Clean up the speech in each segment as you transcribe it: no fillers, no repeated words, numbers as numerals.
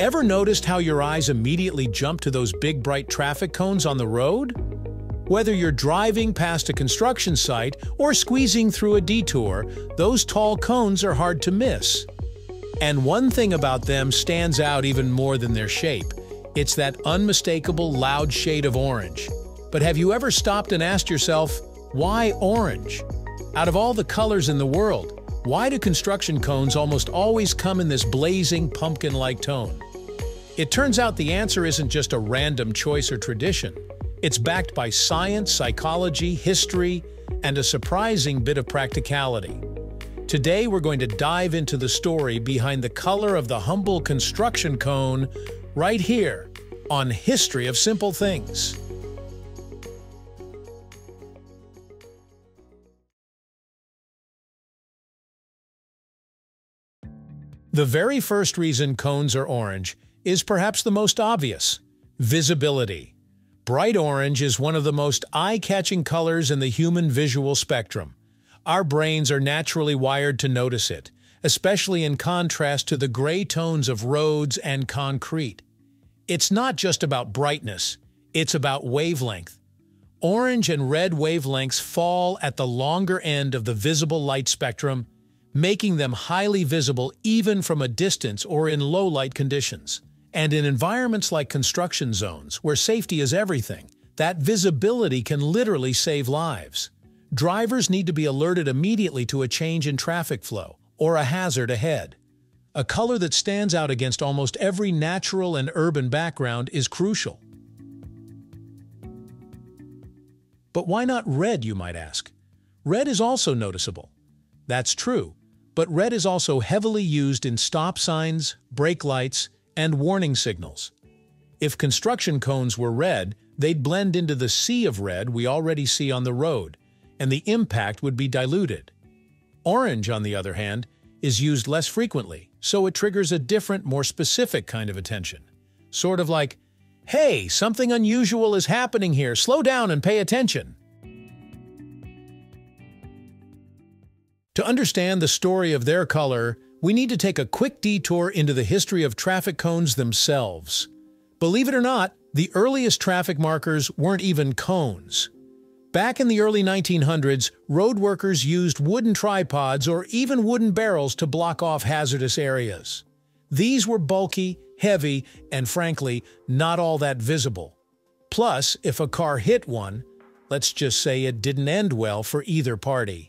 Ever noticed how your eyes immediately jump to those big bright traffic cones on the road? Whether you're driving past a construction site or squeezing through a detour, those tall cones are hard to miss. And one thing about them stands out even more than their shape. It's that unmistakable loud shade of orange. But have you ever stopped and asked yourself, why orange? Out of all the colors in the world, why do construction cones almost always come in this blazing pumpkin-like tone? It turns out the answer isn't just a random choice or tradition. It's backed by science, psychology, history, and a surprising bit of practicality. Today we're going to dive into the story behind the color of the humble construction cone right here on History of Simple Things. The very first reason cones are orange is perhaps the most obvious: visibility. Bright orange is one of the most eye-catching colors in the human visual spectrum. Our brains are naturally wired to notice it, especially in contrast to the gray tones of roads and concrete. It's not just about brightness, it's about wavelength. Orange and red wavelengths fall at the longer end of the visible light spectrum, making them highly visible even from a distance or in low-light conditions. And in environments like construction zones, where safety is everything, that visibility can literally save lives. Drivers need to be alerted immediately to a change in traffic flow or a hazard ahead. A color that stands out against almost every natural and urban background is crucial. But why not red, you might ask? Red is also noticeable. That's true, but red is also heavily used in stop signs, brake lights, and warning signals. If construction cones were red, they'd blend into the sea of red we already see on the road, and the impact would be diluted. Orange, on the other hand, is used less frequently, so it triggers a different, more specific kind of attention. Sort of like, hey, something unusual is happening here, slow down and pay attention. To understand the story of their color, we need to take a quick detour into the history of traffic cones themselves. Believe it or not, the earliest traffic markers weren't even cones. Back in the early 1900s, road workers used wooden tripods or even wooden barrels to block off hazardous areas. These were bulky, heavy, and frankly, not all that visible. Plus, if a car hit one, let's just say it didn't end well for either party.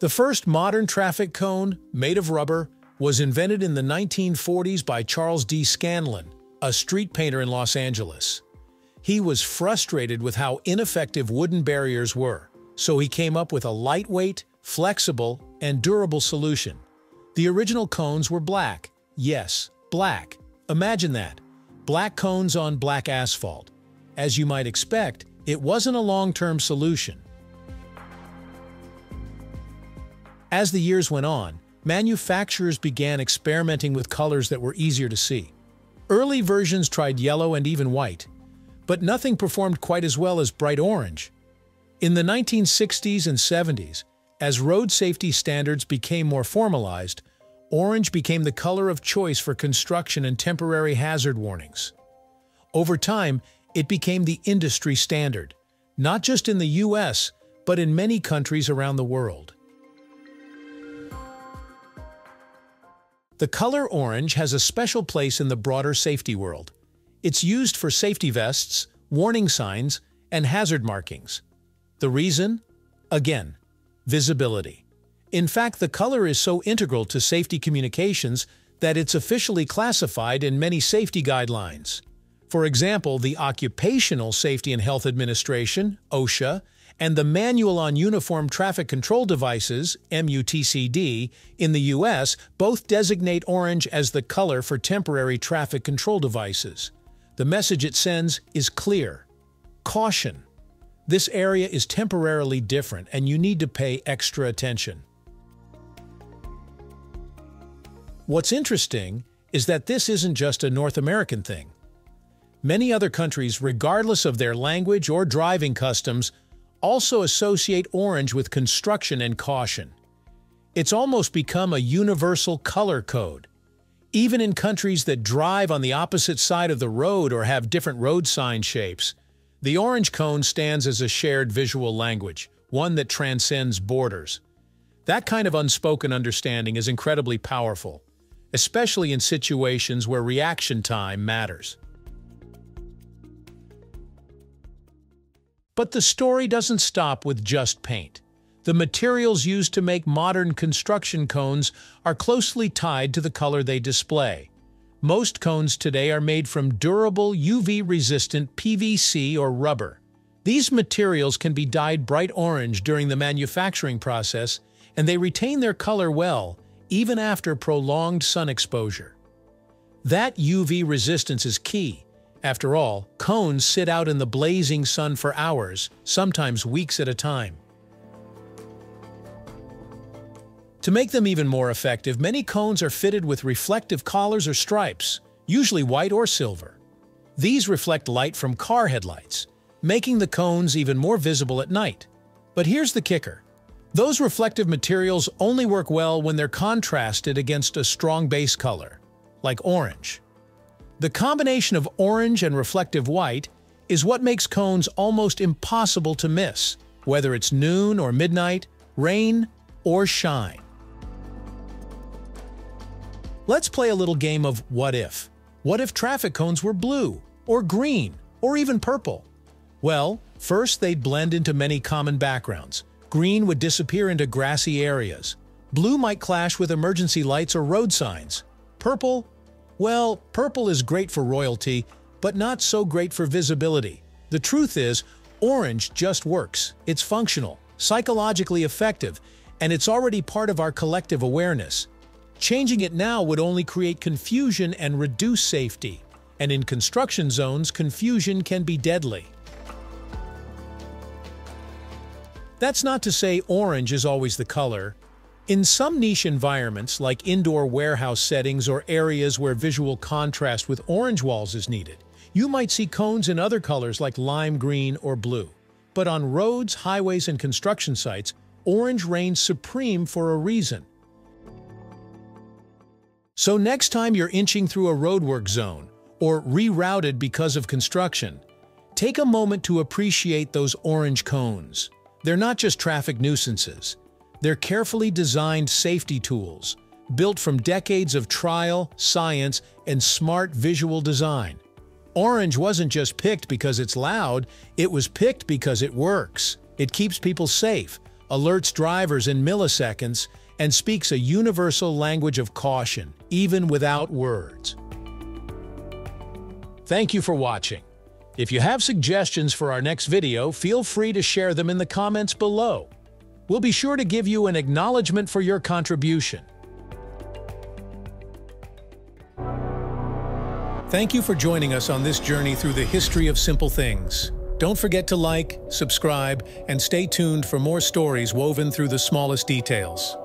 The first modern traffic cone, made of rubber, was invented in the 1940s by Charles D. Scanlon, a street painter in Los Angeles. He was frustrated with how ineffective wooden barriers were, so he came up with a lightweight, flexible, and durable solution. The original cones were black. Yes, black. Imagine that. Black cones on black asphalt. As you might expect, it wasn't a long-term solution. As the years went on, manufacturers began experimenting with colors that were easier to see. Early versions tried yellow and even white, but nothing performed quite as well as bright orange. In the 1960s and 70s, as road safety standards became more formalized, orange became the color of choice for construction and temporary hazard warnings. Over time, it became the industry standard, not just in the US, but in many countries around the world. The color orange has a special place in the broader safety world. It's used for safety vests, warning signs, and hazard markings. The reason? Again, visibility. In fact, the color is so integral to safety communications that it's officially classified in many safety guidelines. For example, the Occupational Safety and Health Administration, OSHA, and the Manual on Uniform Traffic Control Devices, MUTCD, in the US both designate orange as the color for temporary traffic control devices. The message it sends is clear. Caution. This area is temporarily different and you need to pay extra attention. What's interesting is that this isn't just a North American thing. Many other countries, regardless of their language or driving customs, also associate orange with construction and caution. It's almost become a universal color code. Even in countries that drive on the opposite side of the road or have different road sign shapes, the orange cone stands as a shared visual language, one that transcends borders. That kind of unspoken understanding is incredibly powerful, especially in situations where reaction time matters. But the story doesn't stop with just paint. The materials used to make modern construction cones are closely tied to the color they display. Most cones today are made from durable, UV-resistant PVC or rubber. These materials can be dyed bright orange during the manufacturing process, and they retain their color well, even after prolonged sun exposure. That UV resistance is key. After all, cones sit out in the blazing sun for hours, sometimes weeks at a time. To make them even more effective, many cones are fitted with reflective collars or stripes, usually white or silver. These reflect light from car headlights, making the cones even more visible at night. But here's the kicker. Those reflective materials only work well when they're contrasted against a strong base color, like orange. The combination of orange and reflective white is what makes cones almost impossible to miss, whether it's noon or midnight, rain or shine. Let's play a little game of what if. What if traffic cones were blue, or green, or even purple? Well, first they'd blend into many common backgrounds. Green would disappear into grassy areas. Blue might clash with emergency lights or road signs. Purple? Well, purple is great for royalty, but not so great for visibility. The truth is, orange just works. It's functional, psychologically effective, and it's already part of our collective awareness. Changing it now would only create confusion and reduce safety. And in construction zones, confusion can be deadly. That's not to say orange is always the color. In some niche environments, like indoor warehouse settings or areas where visual contrast with orange walls is needed, you might see cones in other colors like lime green or blue. But on roads, highways, and construction sites, orange reigns supreme for a reason. So next time you're inching through a roadwork zone or rerouted because of construction, take a moment to appreciate those orange cones. They're not just traffic nuisances. They're carefully designed safety tools, built from decades of trial, science, and smart visual design. Orange wasn't just picked because it's loud, it was picked because it works. It keeps people safe, alerts drivers in milliseconds, and speaks a universal language of caution, even without words. Thank you for watching. If you have suggestions for our next video, feel free to share them in the comments below. We'll be sure to give you an acknowledgement for your contribution. Thank you for joining us on this journey through the history of simple things. Don't forget to like, subscribe, and stay tuned for more stories woven through the smallest details.